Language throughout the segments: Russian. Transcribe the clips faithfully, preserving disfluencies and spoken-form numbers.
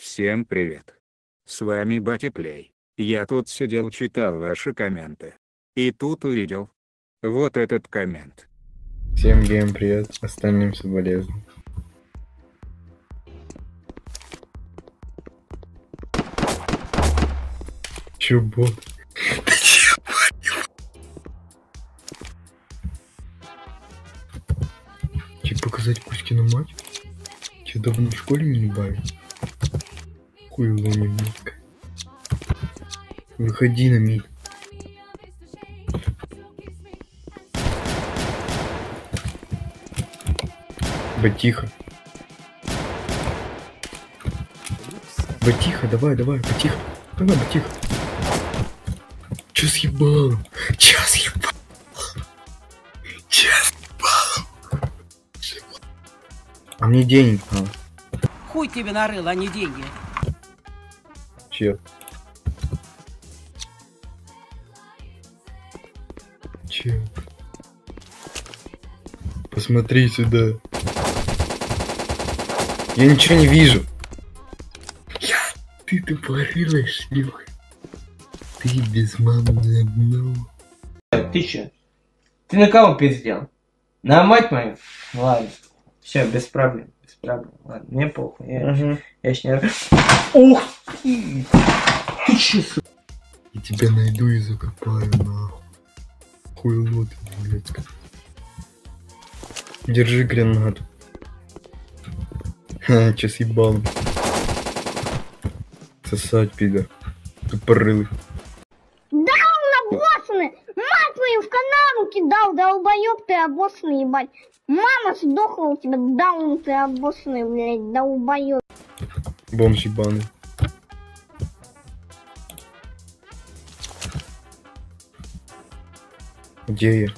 Всем привет! С вами Батя Плей. Я тут сидел читал ваши комменты. И тут увидел вот этот коммент. Всем гейм привет, остальным соболезным. Чё, бот? Ты чё, Че показать Кузькину мать? Че давно в школе не бавил? Выходи на мид. Батиха. Батиха, давай, давай, Батиха. Давай, Батиха. Че съебал? Че съебал? Че съебал? А мне денег надо. Хуй тебе нарыл, а не деньги. Че? Че? Посмотри сюда. Я ничего не вижу. Я... Ты тупорылась, Лёха. Ты без мамы не одного. Ты че? Ты на кого пиздел? На мать мою? Ладно. Все, без проблем. Без проблем. Ладно, мне похуй. Я, угу. я ж не... Ух! Ты че, сука? Я тебя найду и закопаю, нахуй. Хуйло ты, блядь. Держи гранату. Ха, че съебал. Сосать, пидор. Тупорылый. Да он обоссанный! Мать мою в канаву кидал, долбоёб ты обоссанный, ебать. Мама сдохла у тебя, да он ты обоссанный, блядь, долбоёб. Бомж ебаный. Где я?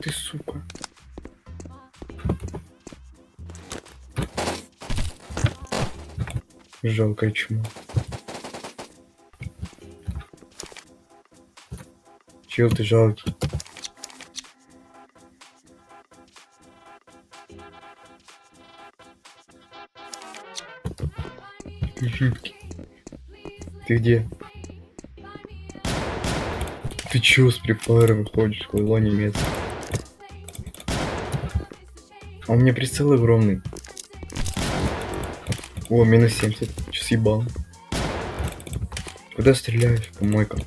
Ты сука. Жалкое чмо. Чего ты жалкий? Ты жидкий. Ты где? Ты чё с припара выходишь, хуйло немец? А у меня прицел огромный. О, минус семьдесят. Чё съебал? Куда стреляешь, помойка?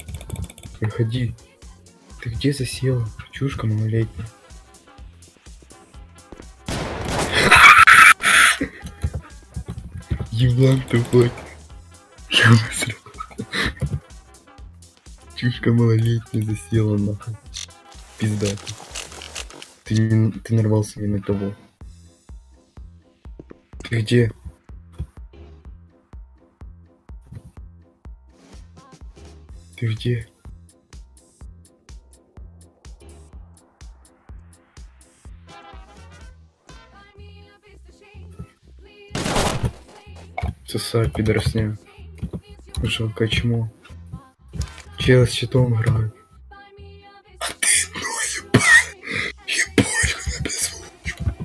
Выходи. Ты где засела? Чушка малолетняя. Еблан тупой. Я высрал. Чушка малолетняя засела нахуй. Пизда ты. Ты, не, ты нарвался не на того. Ты где? Ты где? Сосать, пидорсня. Жалко чмо. Чел с щитом играет. А ты ну ебать! Ебать на беззвучку.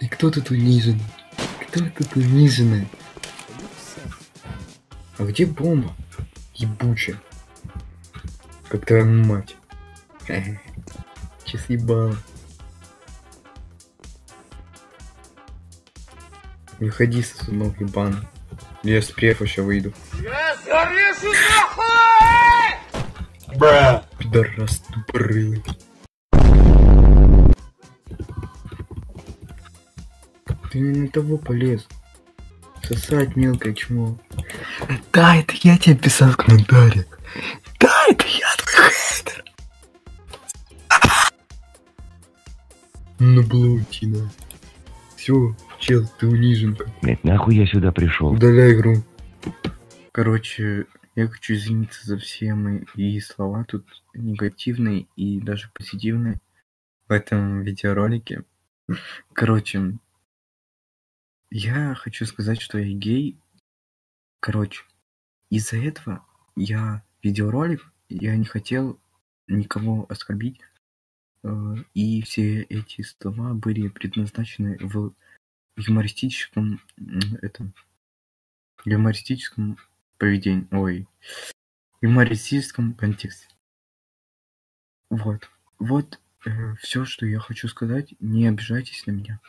И кто тут унижен? Кто тут униженный? А где бомба? Ебучая. Как твоя мать. Че съебала. Не ходи, сосунок ебаный. Я спрев еще выйду. Я зарежу нахуй! Бра! Пидорас тупорылый. Ты не на того полез. Сосать мелкое чмо. Да, это я тебе писал в комментариях. Да, это я твой хейтер. Ну была утина. Все. Чел, ты унижен. Блять, нахуй я сюда пришел. Удаляй игру. Короче, я хочу извиниться за все мои и слова тут негативные и даже позитивные в этом видеоролике. Короче, я хочу сказать, что я гей. Короче, из-за этого я видеоролик, я не хотел никого оскорбить. И все эти слова были предназначены в юмористическом этом юмористическом поведении, ой, юмористическом контексте. Вот, вот э, все, что я хочу сказать. Не обижайтесь на меня.